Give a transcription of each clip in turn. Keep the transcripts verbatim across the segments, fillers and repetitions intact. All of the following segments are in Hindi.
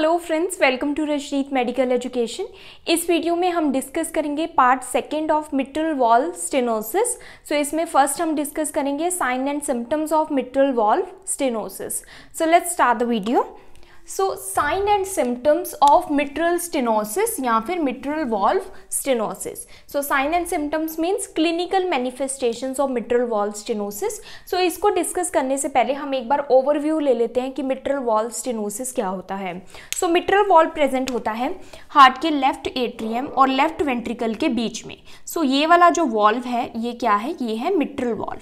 Hello friends, welcome to Rajneet medical education. इस वीडियो में हम डिस्कस करेंगे part second of mitral valve stenosis. So इसमें फर्स्ट हम डिस्कस करेंगे sign and symptoms of mitral valve stenosis. So let's start the video. So sign and symptoms of mitral stenosis या फिर mitral valve stenosis. So sign and symptoms means clinical manifestations of mitral valve stenosis. So इसको डिस्कस करने से पहले हम एक बार ओवरव्यू ले लेते हैं कि मिट्रल वॉल्व स्टेनोसिस क्या होता है। सो मिट्रल वॉल्व प्रेजेंट होता है हार्ट के लेफ्ट एट्रियम और लेफ्ट वेंट्रिकल के बीच में। सो so, ये वाला जो वॉल्व है ये क्या है, ये है मिट्रल वॉल्व।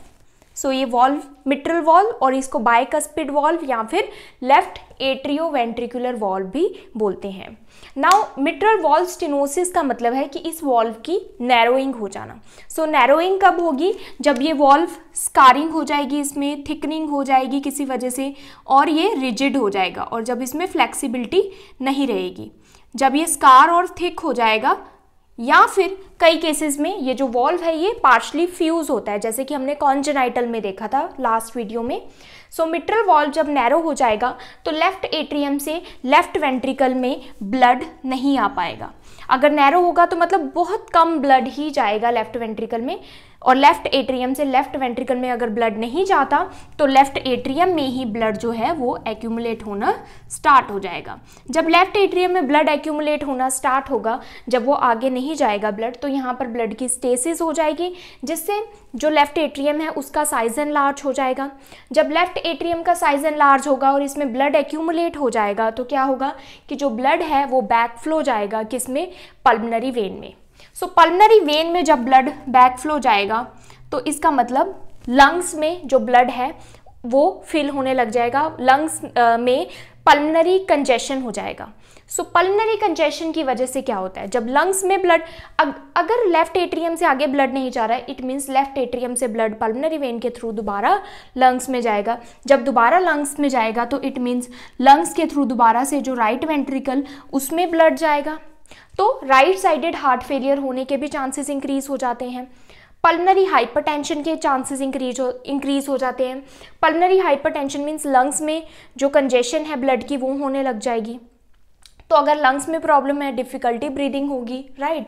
सो so, ये वॉल्व मिट्रल वॉल्व और इसको बाइकस्पिड वॉल्व या फिर लेफ्ट एट्रियोवेंट्रिकुलर वॉल्व भी बोलते हैं। नाउ मिट्रल वॉल्व स्टेनोसिस का मतलब है कि इस वॉल्व की नैरोइंग हो जाना। सो so, नैरोइंग कब होगी, जब ये वॉल्व स्कारिंग हो जाएगी, इसमें थिकनिंग हो जाएगी किसी वजह से और ये रिजिड हो जाएगा, और जब इसमें फ्लेक्सिबिलिटी नहीं रहेगी, जब ये स्कार और थिक हो जाएगा, या फिर कई केसेस में ये जो वॉल्व है ये पार्शली फ्यूज होता है, जैसे कि हमने कॉन्जेनाइटल में देखा था लास्ट वीडियो में। सो मिट्रल वॉल्व जब नैरो हो जाएगा तो लेफ्ट एट्रियम से लेफ्ट वेंट्रिकल में ब्लड नहीं आ पाएगा। अगर नैरो होगा तो मतलब बहुत कम ब्लड ही जाएगा लेफ्ट वेंट्रिकल में, और लेफ्ट एट्रियम से लेफ्ट वेंट्रिकल में अगर ब्लड नहीं जाता तो लेफ्ट एट्रियम में ही ब्लड जो है वो एक्यूमुलेट होना स्टार्ट हो जाएगा। जब लेफ्ट एट्रियम में ब्लड एक्यूमुलेट होना स्टार्ट होगा, जब वो आगे नहीं जाएगा ब्लड, तो यहाँ पर ब्लड की स्टेसिस हो जाएगी, जिससे जो लेफ्ट एट्रियम है उसका साइज एनलार्ज हो जाएगा। जब लेफ्ट एट्रियम का साइज एनलार्ज होगा और इसमें ब्लड एक्यूमुलेट हो जाएगा तो क्या होगा कि जो ब्लड है वो बैकफ्लो जाएगा, किसमें, पल्मोनरी वेन में। सो पल्मोनरी वेन में जब ब्लड बैकफ्लो जाएगा तो इसका मतलब लंग्स में जो ब्लड है वो फिल होने लग जाएगा, लंग्स में पल्मोनरी कंजेशन हो जाएगा। सो पल्मोनरी कंजेशन की वजह से क्या होता है, जब लंग्स में ब्लड अग, अगर लेफ्ट एट्रियम से आगे ब्लड नहीं जा रहा है, इट मीन्स लेफ्ट एट्रियम से ब्लड पल्मोनरी वेन के थ्रू दोबारा लंग्स में जाएगा। जब दोबारा लंग्स में जाएगा तो इट मीन्स लंग्स के थ्रू दोबारा से जो राइट वेंट्रिकल उसमें ब्लड जाएगा, तो राइट साइडेड हार्ट फेलियर होने के भी चांसेस इंक्रीज हो जाते हैं, पल्मोनरी हाइपरटेंशन के चांसेस इंक्रीज हो इंक्रीज हो जाते हैं। पल्मोनरी हाइपरटेंशन मींस लंग्स में जो कंजेशन है ब्लड की वो होने लग जाएगी। तो अगर लंग्स में प्रॉब्लम है, डिफ़िकल्टी ब्रीदिंग होगी, राइट।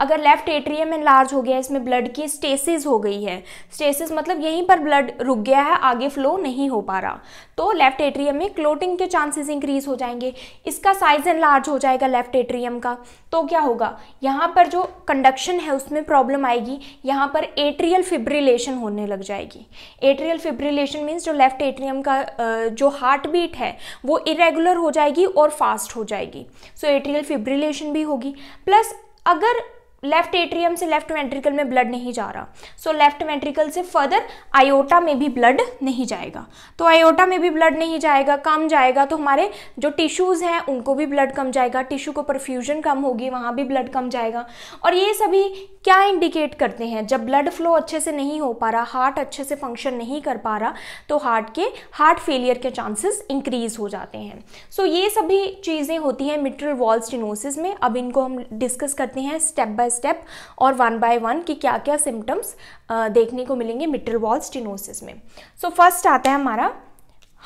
अगर लेफ्ट एट्रियम एनलार्ज हो गया, इसमें ब्लड की स्टेसिस हो गई है, स्टेसिस मतलब यहीं पर ब्लड रुक गया है, आगे फ्लो नहीं हो पा रहा, तो लेफ्ट एट्रियम में क्लोटिंग के चांसेस इंक्रीज हो जाएंगे। इसका साइज एनलार्ज हो जाएगा लेफ्ट एट्रियम का, तो क्या होगा, यहाँ पर जो कंडक्शन है उसमें प्रॉब्लम आएगी, यहाँ पर एट्रियल फिब्रिलेशन होने लग जाएगी। एट्रियल फिब्रिलेशन मीन्स जो लेफ्ट एट्रियम का जो हार्ट बीट है वो इरेगुलर हो जाएगी और फास्ट हो जाएगी। सो एट्रियल फिब्रिलेशन भी होगी, प्लस अगर लेफ्ट एट्रियम से लेफ्ट वेंट्रिकल में ब्लड नहीं जा रहा, सो लेफ्ट वेंट्रिकल से फर्दर आयोटा में भी ब्लड नहीं जाएगा, तो आयोटा में भी ब्लड नहीं जाएगा, कम जाएगा, तो हमारे जो टिश्यूज़ हैं उनको भी ब्लड कम जाएगा, टिश्यू को परफ्यूजन कम होगी, वहाँ भी ब्लड कम जाएगा। और ये सभी क्या इंडिकेट करते हैं, जब ब्लड फ्लो अच्छे से नहीं हो पा रहा, हार्ट अच्छे से फंक्शन नहीं कर पा रहा, तो हार्ट के हार्ट फेलियर के चांसेस इंक्रीज हो जाते हैं। सो ये सभी चीज़ें होती हैं मिट्रल वॉल्व स्टेनोसिस में। अब इनको हम डिस्कस करते हैं स्टेप बाय स्टेप और वन बाय वन कि क्या क्या सिम्टम्स देखने को मिलेंगे मिट्रल वॉल्व स्टेनोसिस में। सो फर्स्ट आता है हमारा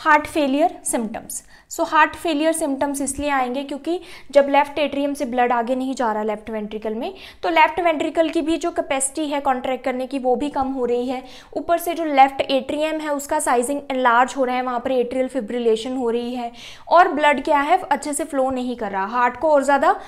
heart failure symptoms. So heart failure symptoms इसलिए आएंगे क्योंकि जब लेफ्ट एट्रियम से ब्लड आगे नहीं जा रहा लेफ्ट वेंट्रिकल में, तो लेफ्ट वेंट्रिकल की भी जो कैपेसिटी है कॉन्ट्रैक्ट करने की वो भी कम हो रही है, ऊपर से जो लेफ्ट एट्रियम है उसका साइजिंग एनलार्ज हो रहा है, वहाँ पर एट्रियल फिब्रिलेशन हो रही है, और ब्लड क्या है अच्छे से फ्लो नहीं कर रहा, हार्ट को और ज़्यादा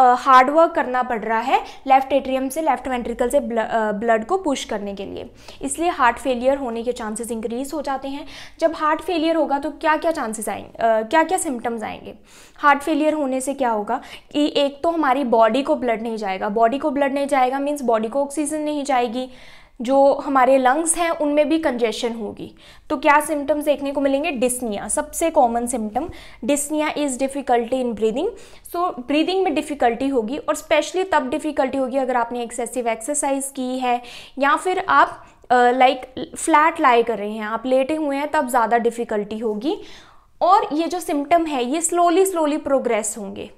हार्ड वर्क करना पड़ रहा है लेफ्ट एट्रियम से लेफ्ट वेंट्रिकल से ब्लड को पुश करने के लिए, इसलिए हार्ट फेलियर होने के चांसेस इंक्रीज हो जाते हैं। जब हार्ट फेलियर होगा तो क्या क्या चांसेस आएंगे, क्या क्या सिम्टम्स आएंगे हार्ट फेलियर होने से, क्या होगा कि एक तो हमारी बॉडी को ब्लड नहीं जाएगा, बॉडी को ब्लड नहीं जाएगा मीन्स बॉडी को ऑक्सीजन नहीं जाएगी, जो हमारे लंग्स हैं उनमें भी कंजेशन होगी, तो क्या सिम्टम्स देखने को मिलेंगे, डिस्निया। सबसे common symptom dyspnoea is difficulty in breathing. So breathing में डिफ़िकल्टी होगी, और स्पेशली तब डिफ़िकल्टी होगी अगर आपने एक्सेसिव एक्सरसाइज की है, या फिर आप लाइक फ्लैट लाई कर रहे हैं, आप लेटे हुए हैं, तब ज़्यादा डिफ़िकल्टी होगी। और ये जो सिम्टम है ये स्लोली स्लोली प्रोग्रेस होंगे।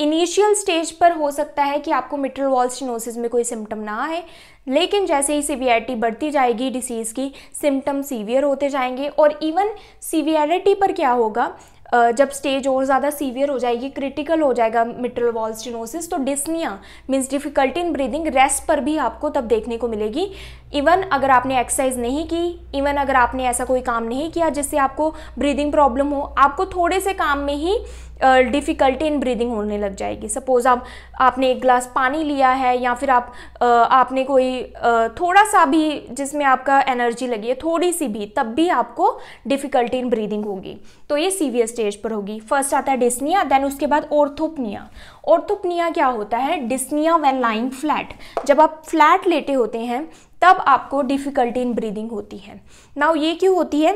इनिशियल स्टेज पर हो सकता है कि आपको मिट्रल वॉल्व स्टेनोसिस में कोई सिम्टम ना आए, लेकिन जैसे ही सीवियरिटी बढ़ती जाएगी डिसीज़ की, सिम्टम सीवियर होते जाएंगे, और इवन सीवियरिटी पर क्या होगा, जब स्टेज और ज़्यादा सीवियर हो जाएगी, क्रिटिकल हो जाएगा मिट्रल वॉल्व स्टेनोसिस, तो dyspnoea means difficulty in breathing rest पर भी आपको तब देखने को मिलेगी। इवन अगर आपने एक्सरसाइज नहीं की, इवन अगर आपने ऐसा कोई काम नहीं किया जिससे आपको ब्रीदिंग प्रॉब्लम हो, आपको थोड़े से काम में ही डिफ़िकल्टी इन ब्रीदिंग होने लग जाएगी। सपोज़ आप आपने एक ग्लास पानी लिया है, या फिर आप uh, आपने कोई uh, थोड़ा सा भी जिसमें आपका एनर्जी लगी है, थोड़ी सी भी, तब भी आपको डिफ़िकल्टी इन ब्रीदिंग होगी। तो ये सीवियर स्टेज पर होगी। फर्स्ट आता है डिस्निया, देन उसके बाद ऑर्थोपनिया। ऑर्थोपनिया क्या होता है? डिस्निया व्हेन लाइंग फ्लैट, जब आप फ्लैट लेटे होते हैं तब आपको डिफ़िकल्टी इन ब्रीदिंग होती है। नाउ ये क्यों होती है?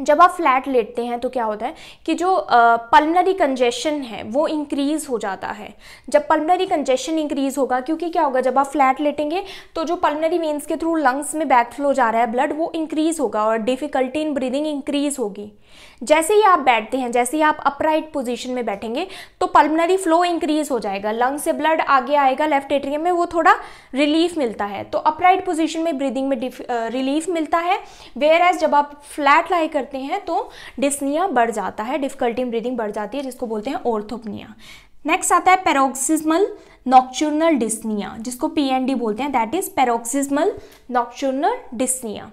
जब आप फ्लैट लेटते हैं तो क्या होता है कि जो पल्मनरी कंजेशन है वो इंक्रीज़ हो जाता है। जब पल्मनरी कंजेशन इंक्रीज़ होगा, क्योंकि क्या होगा, जब आप फ्लैट लेटेंगे तो जो पल्मनरी वेंस के थ्रू लंग्स में बैक फ्लो जा रहा है ब्लड, वो इंक्रीज़ होगा और डिफ़िकल्टी इन ब्रीदिंग इंक्रीज़ होगी। जैसे ही आप बैठते हैं, जैसे ही आप अपराइट पोजिशन में बैठेंगे, तो पल्मनरी फ्लो इंक्रीज़ हो जाएगा, लंग से ब्लड आगे आएगा लेफ्ट एट्रियम में, वो थोड़ा रिलीफ मिलता है। तो अपराइट पोजिशन में ब्रीदिंग में रिलीफ मिलता है। वेयर एज जब आप फ्लैट लाई करते हैं तो डिस्निया बढ़ जाता है, डिफिकल्टी इन ब्रीदिंग बढ़ जाती है, जिसको बोलते हैं ऑर्थोपनिया। नेक्स्ट आता है पैरोक्सिजमल नॉक्चुर्नल डिस्निया, जिसको पीएनडी बोलते हैं, that is paroxysmal nocturnal dyspnoea.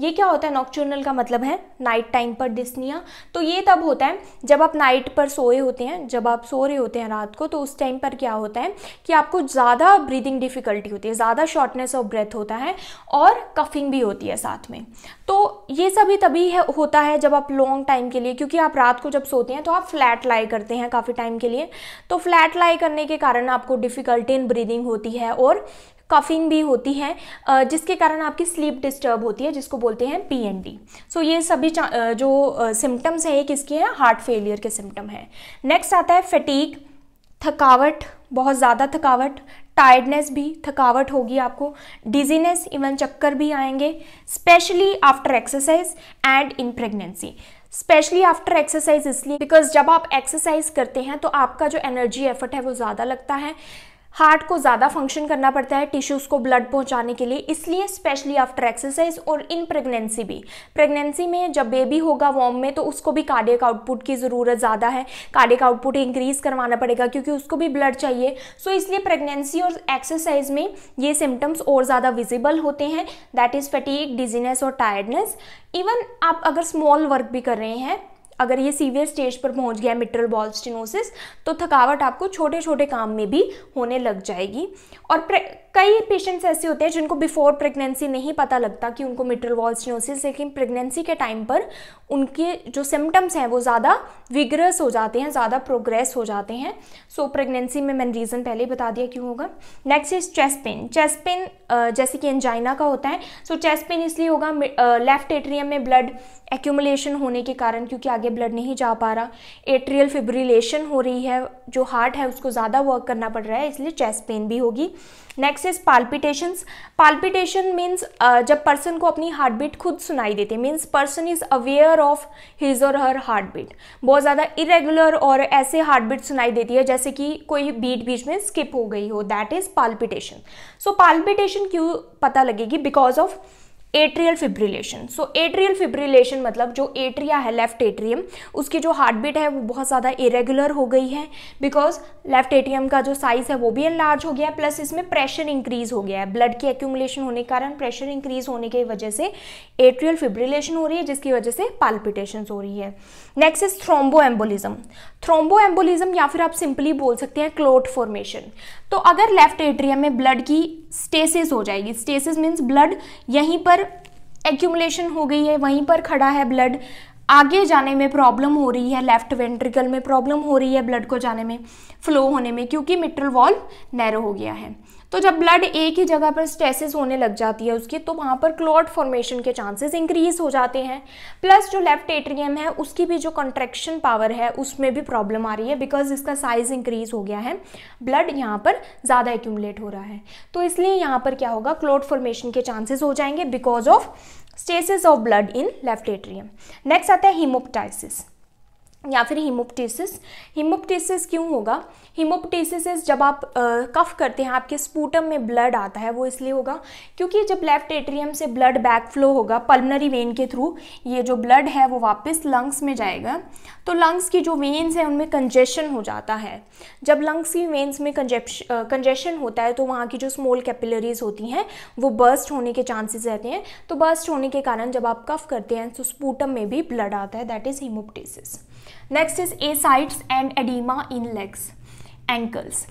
ये क्या होता है? नॉक्चुर्नल का मतलब है नाइट टाइम पर डिस्निया। तो ये तब होता है जब आप नाइट पर सोए होते हैं, जब आप सो रहे होते हैं रात को, तो उस टाइम पर क्या होता है कि आपको ज़्यादा ब्रीदिंग डिफ़िकल्टी होती है, ज़्यादा शॉर्टनेस ऑफ ब्रेथ होता है और कफिंग भी होती है साथ में। तो ये सभी तभी है, होता है जब आप लॉन्ग टाइम के लिए, क्योंकि आप रात को जब सोते हैं तो आप फ्लैट लाई करते हैं काफ़ी टाइम के लिए, तो फ्लैट लाई करने के कारण आपको डिफ़िकल्टी इन ब्रीदिंग होती है और कफिंग भी होती है, जिसके कारण आपकी स्लीप डिस्टर्ब होती है, जिसको बोलते हैं पीएनडी। सो ये सभी जो सिम्टम्स हैं ये किसके हैं? हार्ट फेलियर के सिम्टम हैं। नेक्स्ट आता है फटीग, थकावट, बहुत ज़्यादा थकावट, टायर्डनेस भी, थकावट होगी आपको, डिजीनेस, इवन चक्कर भी आएंगे, specially after exercise and in pregnancy. Specially after exercise इसलिए बिकॉज जब आप एक्सरसाइज करते हैं तो आपका जो एनर्जी एफर्ट है वो ज़्यादा लगता है, हार्ट को ज़्यादा फंक्शन करना पड़ता है टिश्यूज़ को ब्लड पहुंचाने के लिए, इसलिए स्पेशली आफ्टर एक्सरसाइज और इन प्रेगनेंसी भी। प्रेगनेंसी में जब बेबी होगा वॉर्म में तो उसको भी कार्डियक आउटपुट की ज़रूरत ज़्यादा है, कार्डियक आउटपुट इंक्रीज़ करवाना पड़ेगा क्योंकि उसको भी ब्लड चाहिए। सो इसलिए प्रेगनेंसी और एक्सरसाइज में ये सिम्टम्स और ज़्यादा विजिबल होते हैं, दैट इज़ फटीग, डिजीनेस और टायर्डनेस। इवन आप अगर स्मॉल वर्क भी कर रहे हैं, अगर ये सीवियर स्टेज पर पहुंच गया मिट्रल वॉल्व स्टेनोसिस, तो थकावट आपको छोटे छोटे काम में भी होने लग जाएगी। और कई पेशेंट्स ऐसे होते हैं जिनको बिफोर प्रेगनेंसी नहीं पता लगता कि उनको मिट्रल वॉल्व स्टेनोसिस, लेकिन प्रेगनेंसी के टाइम पर उनके जो सिम्टम्स हैं वो ज़्यादा विग्रस हो जाते हैं, ज़्यादा प्रोग्रेस हो जाते हैं। सो प्रेगनेंसी में मैंने रीज़न पहले ही बता दिया क्यों होगा। Next is chest pain. Chest pain जैसे कि एंजाइना का होता है, सो चेस्ट पेन इसलिए होगा लेफ्ट एट्रियम में ब्लड एक्यूमुलेशन होने के कारण, क्योंकि आगे ब्लड नहीं जा पा रहा, एट्रियल फिब्रिलेशन हो रही है, जो हार्ट है उसको ज़्यादा वर्क करना पड़ रहा है, इसलिए चेस्ट पेन भी होगी। Next is palpitations. Palpitation means जब पर्सन को अपनी हार्ट बीट खुद सुनाई देती है, means person is aware of his और हर हार्ट बीट। बहुत ज़्यादा इरेगुलर और ऐसे हार्ट बीट सुनाई देती है जैसे कि कोई बीट बीच में स्किप हो गई हो, that is palpitation. So palpitation क्यों पता लगेगी? Because of atrial fibrillation. So atrial fibrillation मतलब जो एट्रिया है लेफ्ट एट्रियम, उसकी जो हार्ट बीट है वो बहुत ज़्यादा इरेगुलर हो गई है, बिकॉज लेफ्ट एट्रियम का जो साइज़ है वो भी एनलार्ज हो गया है, प्लस इसमें प्रेशर इंक्रीज़ हो गया है, ब्लड की एक्यूमुलेशन होने के कारण प्रेशर इंक्रीज़ होने की वजह से एट्रियल फिब्रिलेशन हो रही है, जिसकी वजह से पाल्पिटेशंस हो रही है। Next is thromboembolism. Thromboembolism या फिर आप सिंपली बोल सकते हैं क्लोट फॉर्मेशन। तो अगर लेफ्ट एट्रियम में ब्लड की स्टेसिस हो जाएगी, स्टेसिस मीन्स ब्लड यहीं पर एक्यूमुलेशन हो गई है, वहीं पर खड़ा है ब्लड, आगे जाने में प्रॉब्लम हो रही है, लेफ्ट वेंट्रिकल में प्रॉब्लम हो रही है ब्लड को जाने में, फ्लो होने में, क्योंकि मिट्रल वॉल्व नैरो हो गया है। तो जब ब्लड एक ही जगह पर स्टेसिस होने लग जाती है उसकी, तो वहाँ पर क्लॉट फॉर्मेशन के चांसेस इंक्रीज़ हो जाते हैं, प्लस जो लेफ्ट एट्रियम है उसकी भी जो कंट्रैक्शन पावर है उसमें भी प्रॉब्लम आ रही है, बिकॉज इसका साइज़ इंक्रीज़ हो गया है, ब्लड यहाँ पर ज़्यादा एक्यूमुलेट हो रहा है, तो इसलिए यहाँ पर क्या होगा, क्लॉट फॉर्मेशन के चांसेस हो जाएंगे because of stasis of blood in left atrium. Next आता है हीमोप्टाइसिस। या फिर हीमोप्टेसिस। हीमोप्टेसिस क्यों होगा? हीमोप्टेसिस जब आप कफ करते हैं आपके स्पूटम में ब्लड आता है, वो इसलिए होगा क्योंकि जब लेफ्ट एट्रियम से ब्लड बैक फ्लो होगा पल्मोनरी वेन के थ्रू, ये जो ब्लड है वो वापस लंग्स में जाएगा, तो लंग्स की जो वेन्स हैं उनमें कंजेशन हो जाता है। जब लंग्स की वेन्स में कंजेशन होता है तो वहाँ की जो स्मॉल कैपिलरीज होती हैं वो बर्स्ट होने के चांसेस रहते हैं, तो बर्स्ट होने के कारण जब आप कफ करते हैं तो स्पूटम में भी ब्लड आता है, that is haemoptysis. Next is ascites and oedema in legs ankles.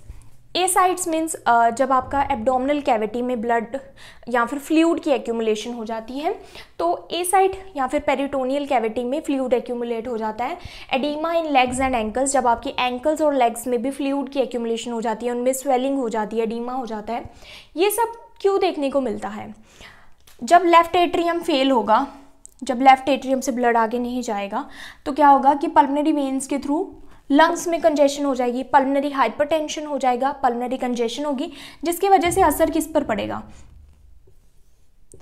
Ascites means जब आपका एब्डोमिनल कैविटी में ब्लड या फिर फ्लूइड की एक्यूमुलेशन हो जाती है, तो एसाइट या फिर पेरिटोनियल कैविटी में फ्लूइड एक्यूमुलेट हो जाता है। Oedema in legs and ankles, जब आपकी एंकल्स और लेग्स में भी फ्लूइड की एक्यूमुलेशन हो जाती है, उनमें स्वेलिंग हो जाती है, एडिमा हो जाता है। ये सब क्यों देखने को मिलता है? जब लेफ्ट एट्रियम फेल होगा, जब लेफ्ट एट्रियम से ब्लड आगे नहीं जाएगा तो क्या होगा कि पल्मोनरी वेन्स के थ्रू लंग्स में कंजेशन हो जाएगी, पल्मोनरी हाइपरटेंशन हो जाएगा, पल्मोनरी कंजेशन होगी, जिसकी वजह से असर किस पर पड़ेगा?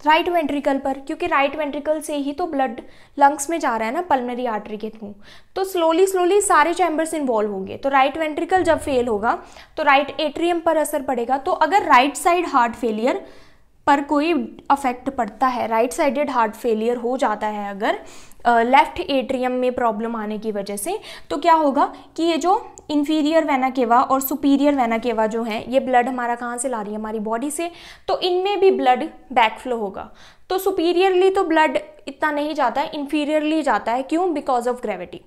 राइट वेंट्रिकल पर, क्योंकि राइट वेंट्रिकल से ही तो ब्लड लंग्स में जा रहा है ना पल्मोनरी आर्टरी के थ्रू, तो स्लोली स्लोली सारे चैम्बर्स इन्वॉल्व होंगे। तो राइट वेंट्रिकल जब फेल होगा तो राइट एट्रियम पर असर पड़ेगा। तो अगर राइट साइड हार्ट फेलियर पर कोई अफेक्ट पड़ता है, राइट साइडेड हार्ट फेलियर हो जाता है अगर लेफ्ट एट्रियम में प्रॉब्लम आने की वजह से, तो क्या होगा कि ये जो इन्फीरियर वेना केवा और सुपीरियर वेना केवा जो है, ये ब्लड हमारा कहाँ से ला रही है? हमारी बॉडी से, तो इनमें भी ब्लड बैकफ्लो होगा। तो सुपीरियरली तो ब्लड इतना नहीं जाता है, इन्फीरियरली जाता है। क्यों? Because of gravity.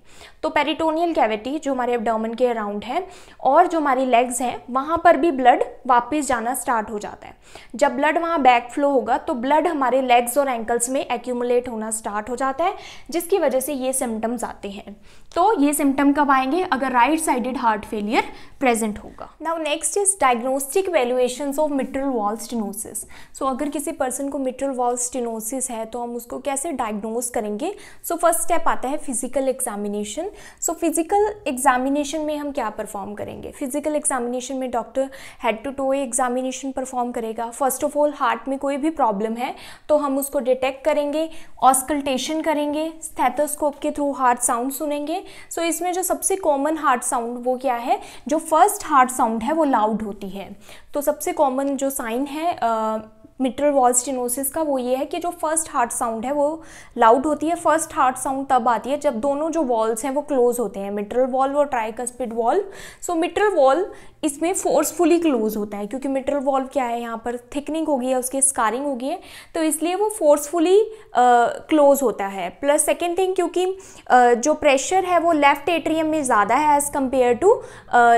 तो पेरिटोनियल कैविटी जो हमारे एब्डोमेन के अराउंड है और जो हमारी लेग्स हैं, वहाँ पर भी ब्लड वापस जाना स्टार्ट हो जाता है। जब ब्लड वहाँ बैक फ्लो होगा तो ब्लड हमारे लेग्स और एंकल्स में एक्यूमुलेट होना स्टार्ट हो जाता है, जिसकी वजह से ये सिम्टम्स आते हैं। तो ये सिम्टम कब आएंगे? अगर right sided heart failure present होगा। Now next is diagnostic valuations of mitral valve stenosis. So अगर किसी पर्सन को मिट्रल वाल्व स्टेनोसिस है तो हम उसको कैसे डायग्नोज करेंगे? सो फर्स्ट स्टेप आता है physical examination. So physical examination में हम क्या परफॉर्म करेंगे? फिजिकल एग्जामिनेशन में doctor head to toe examination perform करेगा। फर्स्ट ऑफ ऑल हार्ट में कोई भी प्रॉब्लम है तो हम उसको डिटेक्ट करेंगे, ऑस्कल्टेशन करेंगे, स्थेटोस्कोप के थ्रू हार्ट साउंड सुनेंगे। सो so, इसमें जो सबसे कॉमन हार्ट साउंड वो क्या है? जो फर्स्ट हार्ट साउंड है वो लाउड होती है। तो सबसे कॉमन जो साइन है आ, मिट्रल वाल्व स्टेनोसिस का वो ये है कि जो फर्स्ट हार्ट साउंड है वो लाउड होती है। फर्स्ट हार्ट साउंड तब आती है जब दोनों जो वॉल्व्स हैं वो क्लोज होते हैं, मिट्रल वॉल्व और tricuspid valve. So mitral valve इसमें फोर्सफुली क्लोज होता है, क्योंकि मिट्रल वॉल्व क्या है, यहाँ पर थिकनिंग हो गई है, उसके स्कारिंग हो गई है, तो इसलिए वो फोर्सफुली क्लोज uh, होता है। प्लस सेकेंड थिंग, क्योंकि uh, जो प्रेशर है वो लेफ्ट एट्रियम में ज़्यादा है as compare to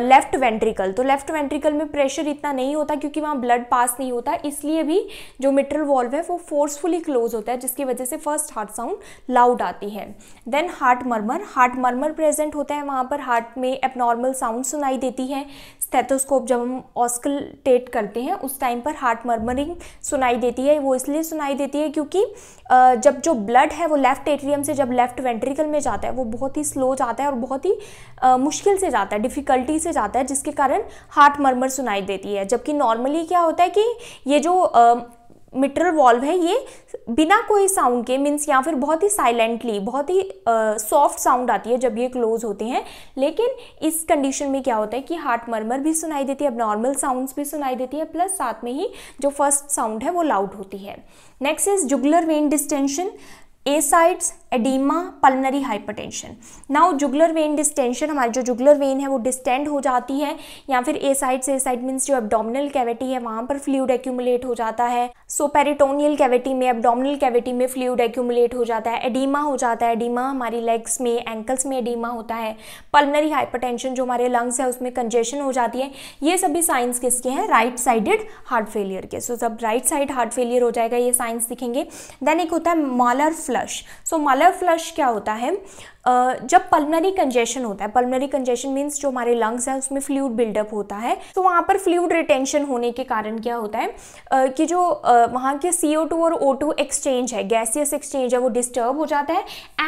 left ventricle, तो लेफ्ट वेंट्रिकल में प्रेशर इतना नहीं होता क्योंकि वहाँ ब्लड पास नहीं होता, इसलिए भी जो मिट्रल वॉल्व है वो फोर्सफुली क्लोज होता है, जिसकी वजह से फर्स्ट हार्ट साउंड लाउड आती है। Then heart murmur, heart murmur present होता है, वहाँ पर हार्ट में एबनॉर्मल साउंड सुनाई देती है। स्टेथोस्कोप जब हम ऑस्कल्टेट करते हैं उस टाइम पर हार्ट मर्मरिंग सुनाई देती है। वो इसलिए सुनाई देती है क्योंकि जब जो ब्लड है वो लेफ्ट एट्रियम से जब लेफ्ट वेंट्रिकल में जाता है वो बहुत ही स्लो जाता है और बहुत ही मुश्किल से जाता है, डिफ़िकल्टी से जाता है, जिसके कारण हार्ट मर्मर सुनाई देती है। जबकि नॉर्मली क्या होता है कि ये जो मिट्रल वॉल्व है ये बिना कोई साउंड के मीन्स या फिर बहुत ही साइलेंटली, बहुत ही सॉफ्ट uh, साउंड आती है जब ये क्लोज होते हैं। लेकिन इस कंडीशन में क्या होता है कि हार्ट मर्मर भी सुनाई देती है, अब नॉर्मल साउंड्स भी सुनाई देती है, प्लस साथ में ही जो फर्स्ट साउंड है वो लाउड होती है। Next is jugular vein distension, ascites, edema, pulmonary hypertension. Now jugular vein distension, हमारी जो जुगुलर वेन है वो डिस्टेंड हो जाती है या फिर एसाइट्स, एसाइट मीन्स जो एब्डोमिनल कैविटी है वहाँ पर फ्लूइड एक्यूमुलेट हो जाता है। सो पेरिटोनियल कैविटी में, एब्डोमिनल कैविटी में फ्लूइड एक्यूमुलेट हो जाता है। एडीमा हो जाता है, एडीमा हमारी लेग्स में, एंकल्स में एडीमा होता है। पल्मोनरी हाइपरटेंशन जो हमारे लंग्स है उसमें कंजेशन हो जाती है। ये सभी साइंस किसके हैं? राइट साइडेड हार्ट फेलियर के। सो so, जब राइट साइड हार्ट फेलियर हो जाएगा ये साइंस दिखेंगे। देन एक होता है मालर फ्लश। सो मालर फ्लश क्या होता है? Uh, जब पल्मोनरी कंजेशन होता है, पल्मोनरी कंजेशन मीन्स जो हमारे लंग्स है उसमें फ्लूइड बिल्डअप होता है, तो वहाँ पर फ्लूइड रिटेंशन होने के कारण क्या होता है uh, कि जो uh, वहाँ के सी ओ टू और ओ टू एक्सचेंज है, गैसियस एक्सचेंज है, वो डिस्टर्ब हो जाता है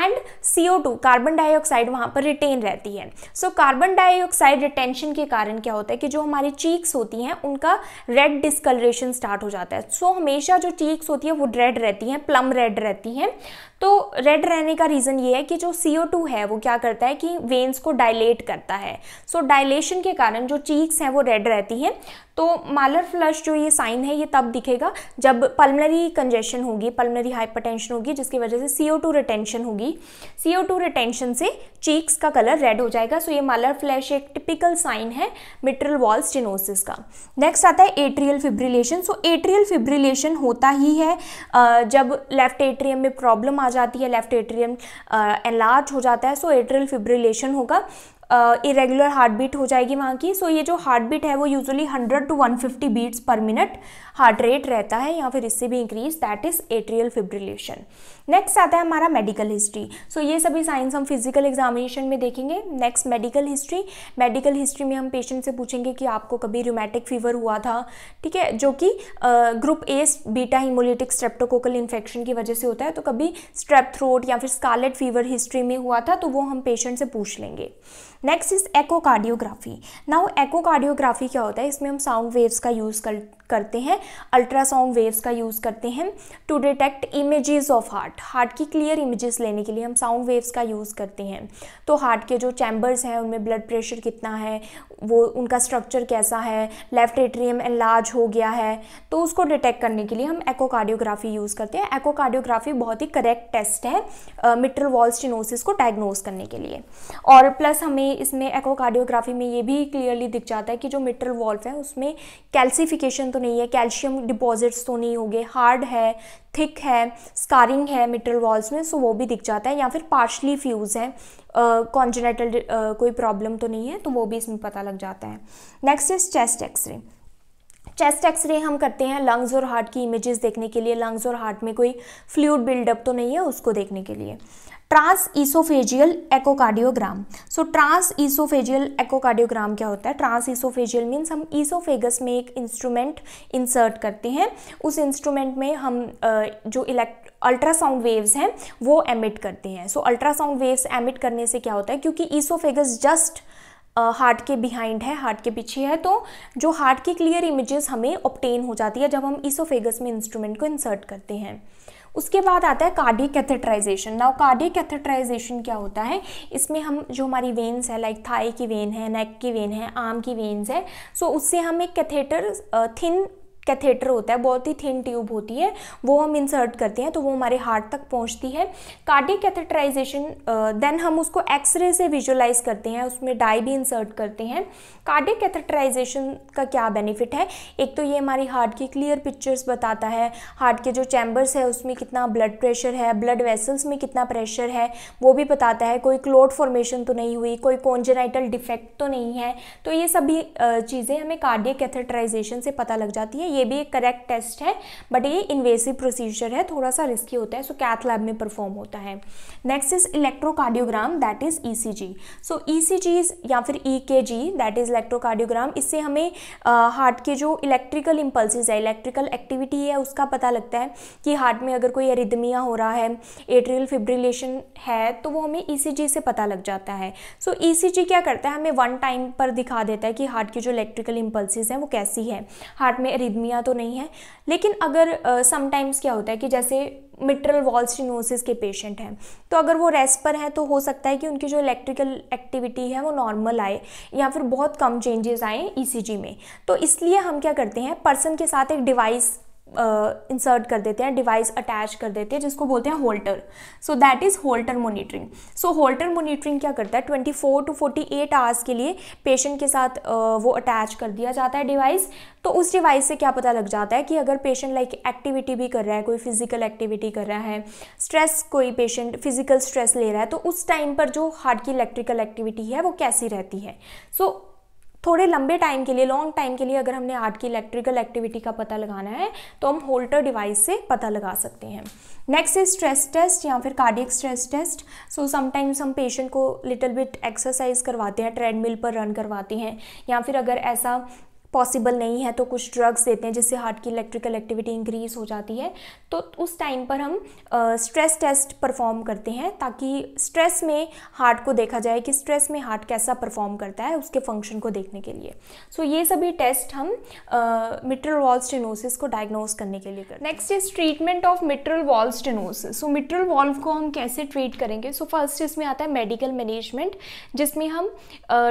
and C O two carbon dioxide वहाँ पर रिटेन रहती है। सो कार्बन डाइऑक्साइड रिटेंशन के कारण क्या होता है कि जो हमारी चीक्स होती हैं उनका रेड डिस्कलरेशन स्टार्ट हो जाता है। सो so, हमेशा जो चीक्स होती है वो रेड रहती हैं, प्लम रेड रहती हैं। तो रेड रहने का रीज़न ये है कि जो सी ओ सी ओ टू है वो क्या करता है कि वेन्स को डायलेट करता है। सो so, डायलेशन के कारण जो चीक्स हैं वो रेड रहती हैं। तो मालर फ्लश जो ये साइन है ये तब दिखेगा जब पल्मोनरी कंजेशन होगी, पल्मोनरी हाइपरटेंशन होगी, जिसकी वजह से सी ओ टू रिटेंशन होगी। सी ओ टू रिटेंशन से चीक्स का कलर रेड हो जाएगा। सो so, ये मालर फ्लश एक टिपिकल साइन है मिट्रल वॉल्व स्टेनोसिस का। नेक्स्ट आता है atrial fibrillation. So atrial fibrillation होता ही है जब लेफ्ट एट्रियम में प्रॉब्लम आ जाती है, लेफ्ट एट्रियम एनलार्ज हो जाता है। सो एट्रियल फिब्रिलेशन होगा, इरेगुलर हार्ट बीट हो जाएगी वहाँ की। सो so, ये जो हार्ट बीट है वो usually hundred to one fifty beats per minute heart rate रहता है या फिर इससे भी increase, that is atrial fibrillation. Next आता है हमारा मेडिकल हिस्ट्री। सो ये सभी साइंस हम फिजिकल एग्जामिनेशन में देखेंगे। Next medical history. Medical history में हम पेशेंट से पूछेंगे कि आपको कभी रूमेटिक फीवर हुआ था, ठीक है, जो कि group A beta haemolytic streptococcal infection की वजह से होता है। तो कभी स्ट्रेप थ्रोट या फिर स्कारलेट फीवर हिस्ट्री में हुआ था, तो वो हम पेशेंट से पूछ लेंगे। Next is echocardiography. Now echocardiography क्या होता है? इसमें हम साउंड वेव्स का यूज़ कर करते हैं, अल्ट्रासाउंड वेव्स का यूज़ करते हैं to detect images of heart. Heart की क्लियर इमेजेस लेने के लिए हम साउंड वेव्स का यूज़ करते हैं। तो हार्ट के जो चैम्बर्स हैं उनमें ब्लड प्रेशर कितना है, वो उनका स्ट्रक्चर कैसा है, लेफ्ट एट्रियम एनलार्ज हो गया है, तो उसको डिटेक्ट करने के लिए हम एकोकार्डियोग्राफी यूज़ करते हैं। एकोकार्डियोग्राफी बहुत ही करेक्ट टेस्ट है मिट्रल वॉल्व स्टेनोसिस को डायग्नोज करने के लिए। और प्लस हमें इसमें एकोकार्डियोग्राफी में ये भी क्लियरली दिख जाता है कि जो मिट्रल वॉल्व है उसमें कैल्सिफिकेशन तो नहीं है, कैल्शियम डिपॉजिट्स तो नहीं होंगे, हार्ड है, थिक है, स्कारिंग है मिट्रल वॉल्व्स में, सो वो भी दिख जाता है। या फिर पार्शली फ्यूज है, कॉन्जेनेटल uh, uh, कोई प्रॉब्लम तो नहीं है, तो वो भी इसमें पता लग जाता है। Next is chest x-ray. Chest x-ray हम करते हैं लंग्स और हार्ट की इमेजेस देखने के लिए, लंग्स और हार्ट में कोई फ्लूइड बिल्डअप तो नहीं है, उसको देखने के लिए। Transoesophageal echocardiogram. So transoesophageal echocardiogram क्या होता है? ट्रांस ईसोफेजियल मीन्स हम ईसोफेगस में एक इंस्ट्रूमेंट इंसर्ट करते हैं, उस इंस्ट्रूमेंट में हम जो इलेक्ट अल्ट्रासाउंड वेव्स हैं वो एमिट करते हैं। सो अल्ट्रासाउंड वेव्स एमिट करने से क्या होता है, क्योंकि ईसोफेगस जस्ट हार्ट के बिहाइंड है, हार्ट के पीछे है, तो जो हार्ट की क्लियर इमेजेस हमें ऑब्टेन हो जाती है जब हम ईसोफेगस में इंस्ट्रूमेंट को इंसर्ट करते हैं। उसके बाद आता है cardiac catheterisation. Now cardiac catheterisation क्या होता है? इसमें हम जो हमारी वेन्स है, लाइक थाई की वेन है, नेक की वेन है, आर्म की वेन्स है, सो उससे हम एक कैथेटर, थिन कैथेटर होता है, बहुत ही थिन ट्यूब होती है, वो हम इंसर्ट करते हैं, तो वो हमारे हार्ट तक पहुंचती है। कार्डियक कैथेटराइजेशन, देन हम उसको एक्सरे से विजुलाइज करते हैं, उसमें डाई भी इंसर्ट करते हैं। कार्डियक कैथेटराइजेशन का क्या बेनिफिट है? एक तो ये हमारी हार्ट की क्लियर पिक्चर्स बताता है, हार्ट के जो चैम्बर्स है उसमें कितना ब्लड प्रेशर है, ब्लड वेसल्स में कितना प्रेशर है वो भी बताता है, कोई क्लोट फॉर्मेशन तो नहीं हुई, कोई कॉन्जेनाइटल डिफेक्ट तो नहीं है, तो ये सभी चीज़ें हमें कार्डियक कैथेटराइजेशन से पता लग जाती है। ये भी एक करेक्ट टेस्ट है, बट ये इन्वेसिव प्रोसीजर है, थोड़ा सा रिस्की होता है, सो कैथ लैब में परफॉर्म होता है। Next is electrocardiogram, that is E C G. So E C G या फिर ई के जी, दैट इज इलेक्ट्रोकार्डियोग्राम। इससे हमें हार्ट के जो इलेक्ट्रिकल इम्पल्सिस है, इलेक्ट्रिकल एक्टिविटी है, उसका पता लगता है कि हार्ट में अगर कोई एरिदमिया हो रहा है, एट्रियल फिब्रिलेशन है, तो वो हमें ई सी जी से पता लग जाता है। सो so, ई सी जी क्या करता है, हमें वन टाइम पर दिखा देता है कि हार्ट की जो इलेक्ट्रिकल इम्पल्सिस हैं वो कैसी है, हार्ट में एरिदमिया तो नहीं है। लेकिन अगर समटाइम्स uh, क्या होता है कि जैसे मिट्रल वॉल्व स्टेनोसिस के पेशेंट हैं, तो अगर वो रेस्ट पर हैं तो हो सकता है कि उनकी जो इलेक्ट्रिकल एक्टिविटी है वो नॉर्मल आए या फिर बहुत कम चेंजेस आए ई सी जी में, तो इसलिए हम क्या करते हैं, पर्सन के साथ एक डिवाइस इंसर्ट uh, कर देते हैं, डिवाइस अटैच कर देते हैं, जिसको बोलते हैं Holter. So that is Holter monitoring. So Holter monitoring क्या करता है, twenty four to forty eight hours के लिए पेशेंट के साथ uh, वो अटैच कर दिया जाता है डिवाइस। तो उस डिवाइस से क्या पता लग जाता है कि अगर पेशेंट लाइक एक्टिविटी भी कर रहा है, कोई फिजिकल एक्टिविटी कर रहा है, स्ट्रेस, कोई पेशेंट फिजिकल स्ट्रेस ले रहा है, तो उस टाइम पर जो हार्ट की इलेक्ट्रिकल एक्टिविटी है वो कैसी रहती है। सो so, थोड़े लंबे टाइम के लिए, लॉन्ग टाइम के लिए अगर हमने हार्ट की इलेक्ट्रिकल एक्टिविटी का पता लगाना है तो हम होल्टर डिवाइस से पता लगा सकते हैं। नेक्स्ट इज स्ट्रेस टेस्ट या फिर cardiac stress test. So sometimes हम पेशेंट को लिटिल बिट एक्सरसाइज करवाते हैं, ट्रेडमिल पर रन करवाते हैं, या फिर अगर ऐसा पॉसिबल नहीं है तो कुछ ड्रग्स देते हैं जिससे हार्ट की इलेक्ट्रिकल एक्टिविटी इंक्रीज हो जाती है। तो उस टाइम पर हम स्ट्रेस टेस्ट परफॉर्म करते हैं ताकि स्ट्रेस में हार्ट को देखा जाए कि स्ट्रेस में हार्ट कैसा परफॉर्म करता है, उसके फंक्शन को देखने के लिए। सो so, ये सभी टेस्ट हम मिट्रल वॉल्व स्टेनोसिस को डायग्नोस करने के लिए करते हैं। Next is treatment of mitral valve stenosis. So mitral valve को हम कैसे ट्रीट करेंगे? सो so, फर्स्ट इसमें आता है मेडिकल मैनेजमेंट, जिसमें हम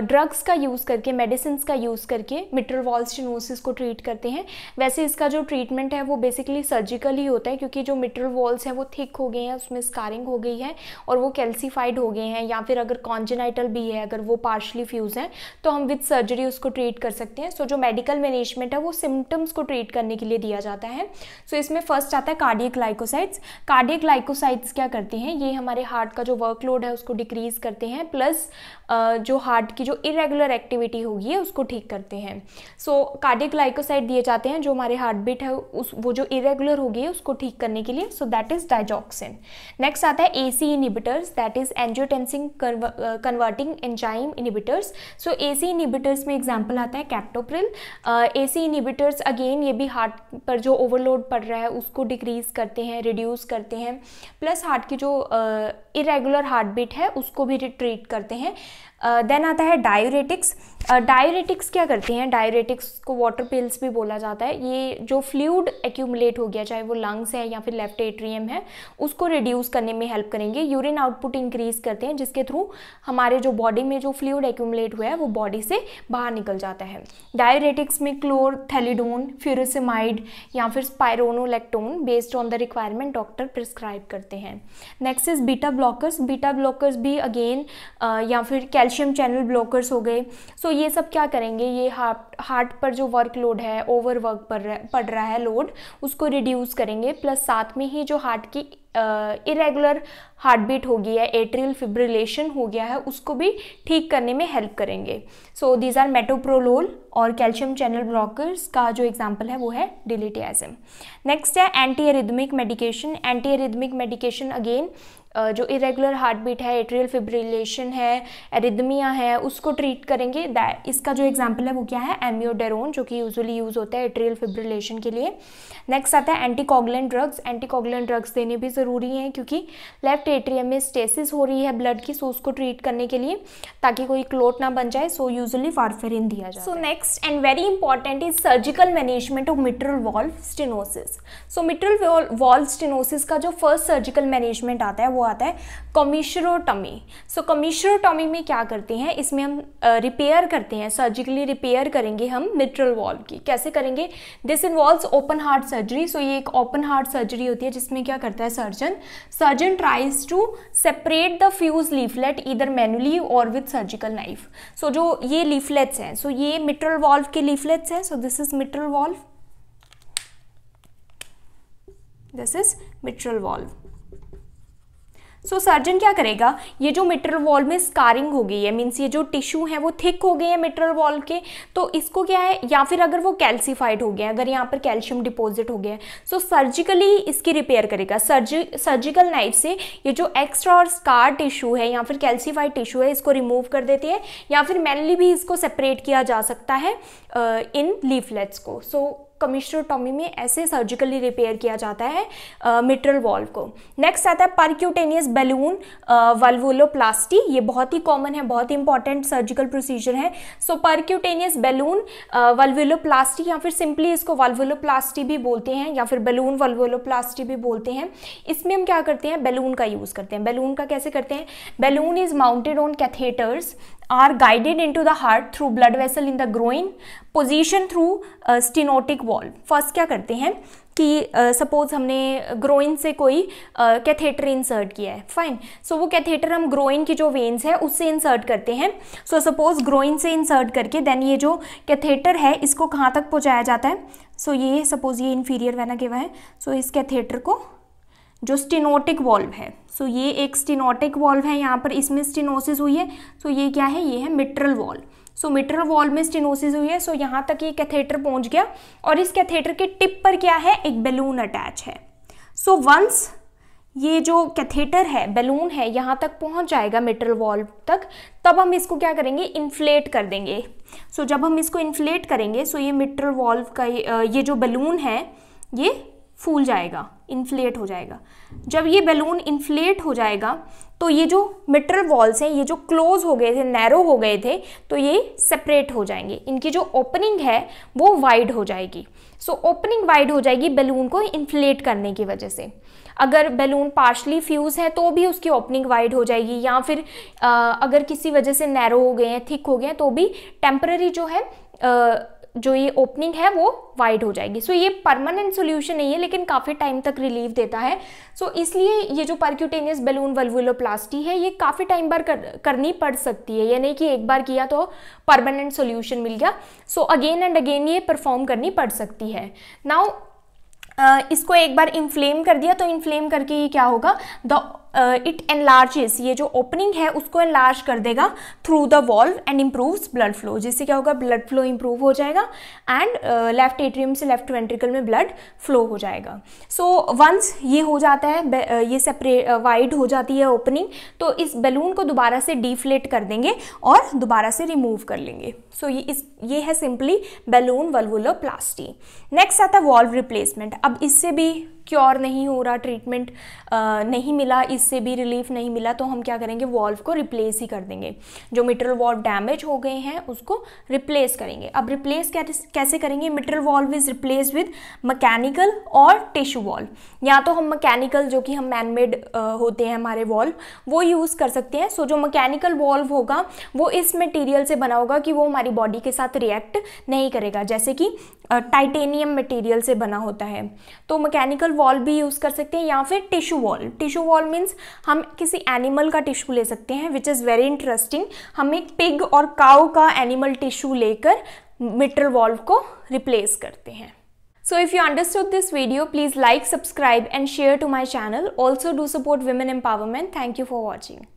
ड्रग्स uh, का यूज़ करके, मेडिसिन का यूज़ करके मिट्रल वॉल्व स्टेनोसिस को ट्रीट करते हैं। वैसे इसका जो ट्रीटमेंट है वो बेसिकली सर्जिकल ही होता है, क्योंकि जो मिट्रल वॉल्स हैं वो थिक हो गए हैं, उसमें स्कारिंग हो गई है और वो कैल्सीफाइड हो गए हैं, या फिर अगर कॉन्जेनाइटल भी है, अगर वो पार्शली फ्यूज हैं, तो हम विद सर्जरी उसको ट्रीट कर सकते हैं। सो so, जो मेडिकल मैनेजमेंट है वो सिम्टम्स को ट्रीट करने के लिए दिया जाता है। सो so, इसमें फर्स्ट आता है कार्डियक लाइकोसाइट्स। कार्डियक लाइकोसाइट्स क्या करते हैं? ये हमारे हार्ट का जो वर्कलोड है उसको डिक्रीज़ करते हैं, प्लस जो हार्ट की जो इरेगुलर एक्टिविटी होगी है उसको ठीक करते हैं। सो कार्डियक लाइकोसाइट दिए जाते हैं, जो हमारे हार्ट बीट है उस वो जो इरेगुलर होगी है उसको ठीक करने के लिए। So that is digoxin. Next आता है ACE inhibitors, that is angiotensin converting enzyme inhibitors. So ACE inhibitors में एग्जाम्पल आता है कैप्टोप्रिल। एसी इनिबिटर्स अगेन ये भी हार्ट पर जो ओवरलोड पड़ रहा है उसको डिक्रीज करते हैं, रिड्यूस करते हैं, प्लस हार्ट की जो इरेगुलर हार्ट बीट है उसको भी ट्रीट करते हैं। देन uh, आता है डायूरेटिक्स। डायूरेटिक्स uh, क्या करते हैं? डायूरेटिक्स को वाटर पिल्स भी बोला जाता है। ये जो फ्लूइड एक्यूमुलेट हो गया, चाहे वो लंग्स है या फिर लेफ्ट एट्रियम है, उसको रिड्यूस करने में हेल्प करेंगे। यूरिन आउटपुट इंक्रीज करते हैं, जिसके थ्रू हमारे जो बॉडी में जो फ्लूइड एक्यूमुलेट हुआ है वो बॉडी से बाहर निकल जाता है। डायूरेटिक्स में क्लोर, थैलिडोन, फ्यूरोसिमाइड या फिर spironolactone based on the requirement doctor prescribe करते हैं। Next is beta blockers. Beta blockers भी अगेन uh, या फिर कैल्शियम चैनल ब्लॉकर्स हो गए। सो so, ये सब क्या करेंगे? ये हार्ट हार्ट पर जो वर्कलोड है, ओवर वर्क पड़ रहा है लोड, उसको रिड्यूस करेंगे, प्लस साथ में ही जो हार्ट की इरेगुलर हार्ट बीट हो गई है, एट्रियल फिब्रिलेशन हो गया है, उसको भी ठीक करने में हेल्प करेंगे। सो दीज आर मेटोप्रोलोल और कैल्शियम चैनल ब्लॉकर्स का जो एग्जांपल है वो है डिलिटियाजम। नेक्स्ट है anti arrhythmic medication. Anti arrhythmic medication again जो इरेगुलर हार्ट बीट है, एट्रियल फिब्रिलेशन है, एरिथमिया है, उसको ट्रीट करेंगे। इसका जो एग्जांपल है वो क्या है? एम्योडेरोन, जो कि यूजुअली यूज़ होता है एट्रियल फिब्रिलेशन के लिए। नेक्स्ट आता है एंटीकोगुलेंट ड्रग्स। एंटीकोगुलेंट ड्रग्स देने भी ज़रूरी है, क्योंकि लेफ्ट एट्रियम में स्टेसिस हो रही है ब्लड की, सो उसको ट्रीट करने के लिए, ताकि कोई क्लोट ना बन जाए, सो यूजुअली वारफेरिन दिया जाए। So next and very important is surgical management of mitral valve stenosis. So mitral valve stenosis का जो फर्स्ट सर्जिकल मैनेजमेंट आता है वो आता है कॉमिशरोटॉमी। सो कॉमिशरोटॉमी में क्या करते हैं? इसमें हम रिपेयर करते हैं, सर्जिकली रिपेयर करेंगे हम मिट्रल वॉल्व की। कैसे करेंगे? This involves open heart surgery. So ये एक ओपन हार्ट सर्जरी होती है, जिसमें क्या करता है surgeon? Surgeon tries to separate the fuse leaflet either manually और विद सर्जिकल नाइफ। सो जो ये लीफलेट्स हैं, सो so ये मिट्रल वॉल्व के लीफलेट्स हैं। So this is mitral valve, this is mitral valve. So surgeon क्या करेगा? ये जो मिट्रल वॉल्व में स्कारिंग हो गई है, मीन्स ये जो टिश्यू है वो थिक हो गए हैं मिट्रल वॉल्व के, तो इसको क्या है, या फिर अगर वो कैल्सीफाइड हो गया है, अगर यहाँ पर कैल्शियम डिपॉजिट हो गया है, सो सर्जिकली इसकी रिपेयर करेगा। सर्जि सर्जिकल नाइफ से ये जो एक्स्ट्रा और स्कार टिश्यू है या फिर कैल्सीफाइड टिश्यू है, इसको रिमूव कर देते हैं, या फिर मैन्युअली भी इसको सेपरेट किया जा सकता है इन लीफलेट्स को। सो कॉमिशरोटॉमी में ऐसे सर्जिकली रिपेयर किया जाता है मिट्रल वॉल्व को। नेक्स्ट आता है परक्यूटेनियस बैलून वाल्वुलोप्लास्टी। ये बहुत ही कॉमन है, बहुत ही इंपॉर्टेंट सर्जिकल प्रोसीजर है। सो परक्यूटेनियस बैलून वाल्वुलोप्लास्टी या फिर सिंपली इसको वाल्वुलोप्लास्टी भी बोलते हैं, या फिर बैलून वाल्वुलोप्लास्टी भी बोलते हैं। इसमें हम क्या करते हैं? बैलून का यूज़ करते हैं। बैलून का कैसे करते हैं? Balloon is mounted on catheters, are guided in to the heart through blood vessel in the groin, position through stenotic valve. First क्या करते हैं कि सपोज uh, हमने ग्रोइन से कोई कैथेटर uh, इंसर्ट किया है, फाइन। सो so, वो कैथेटर हम ग्रोइन की जो वेन्स है उससे इंसर्ट करते हैं। सो सपोज ग्रोइन से इंसर्ट करके देन ये जो कैथेटर है इसको कहाँ तक पहुँचाया जाता है? सो so, ये सपोज ये इन्फीरियर वेना केवा है। सो so, इस कैथेटर को जो स्टिनोटिक वॉल्व है, सो so, ये एक स्टिनोटिक वॉल्व है, यहाँ पर इसमें स्टिनोसिस हुई है। सो so, ये क्या है? ये है mitral valve. So so, mitral valve में स्टिनोसिस हुई है। सो so, यहाँ तक ये कैथेटर पहुँच गया, और इस कैथेटर के टिप पर क्या है? एक बैलून अटैच है। सो so, वंस ये जो कैथेटर है, बैलून है, यहाँ तक पहुँच जाएगा मिट्रल वॉल्व तक, तब हम इसको क्या करेंगे? इन्फ्लेट कर देंगे। सो so, जब हम इसको इन्फ्लेट करेंगे सो so ये मिट्रल वॉल्व का ये जो बलून है ये फूल जाएगा, इन्फ्लेट हो जाएगा। जब ये बैलून इन्फ्लेट हो जाएगा तो ये जो मिट्रल वॉल्स हैं ये जो क्लोज हो गए थे, नैरो हो गए थे, तो ये सेपरेट हो जाएंगे। इनकी जो ओपनिंग है वो वाइड हो जाएगी। सो ओपनिंग वाइड हो जाएगी बैलून को इन्फ्लेट करने की वजह से। अगर बैलून पार्शली फ्यूज़ है तो भी उसकी ओपनिंग वाइड हो जाएगी, या फिर आ, अगर किसी वजह से नैरो हो गए हैं, थिक हो गए हैं, तो भी टेम्पररी जो है आ, जो ये ओपनिंग है वो वाइड हो जाएगी। सो so, ये परमानेंट सोल्यूशन नहीं है लेकिन काफ़ी टाइम तक रिलीफ देता है। सो so, इसलिए ये जो परक्यूटेनियस बैलून वल्वुलोप्लास्टी है ये काफ़ी टाइम बार कर, करनी पड़ सकती है, यानी कि एक बार किया तो परमानेंट सोल्यूशन मिल गया। सो अगेन एंड अगेन ये परफॉर्म करनी पड़ सकती है। नाउ uh, इसको एक बार इन्फ्लेम कर दिया तो इन्फ्लेम करके ये क्या होगा, द इट एनलार्जेस, ये जो ओपनिंग है उसको एनलार्ज कर देगा through the valve and improves blood flow. जिससे क्या होगा, ब्लड फ्लो इम्प्रूव हो जाएगा एंड लेफ्ट एट्रियम से लेफ्ट वेंट्रिकल में ब्लड फ्लो हो जाएगा। सो so, वंस ये हो जाता है, uh, ये सेपरेट वाइड uh, हो जाती है ओपनिंग, तो इस बैलून को दोबारा से डिफ्लेट कर देंगे और दोबारा से रिमूव कर लेंगे। सो so, ये इस ये है सिंपली बैलून वल्वुलोप्लास्टी। नेक्स्ट आता है वॉल्व रिप्लेसमेंट। अब इससे भी क्योर नहीं हो रहा, ट्रीटमेंट नहीं मिला, इससे भी रिलीफ नहीं मिला, तो हम क्या करेंगे, वॉल्व को रिप्लेस ही कर देंगे। जो मिट्रल वॉल्व डैमेज हो गए हैं उसको रिप्लेस करेंगे। अब रिप्लेस कैसे करेंगे, mitral valve is replace with mechanical और टिश्यू वॉल्व। या तो हम मैकेनिकल जो कि हम मैनमेड होते हैं हमारे वॉल्व, वो यूज़ कर सकते हैं। सो so, जो मैकेनिकल वॉल्व होगा वो इस मटेरियल से बना होगा कि वो हमारी बॉडी के साथ रिएक्ट नहीं करेगा, जैसे कि टाइटेनियम uh, मटेरियल से बना होता है। तो मैकेनिकल वॉल्व भी यूज़ कर सकते हैं, या फिर tissue valve. Tissue valve means हम किसी एनिमल का टिश्यू ले सकते हैं, विच इज़ वेरी इंटरेस्टिंग। हम एक पिग और काऊ का एनिमल टिश्यू लेकर मिट्रल वॉल्व को रिप्लेस करते हैं। So if you understood this video, please like, subscribe and share to my channel. Also do support women empowerment. Thank you for watching.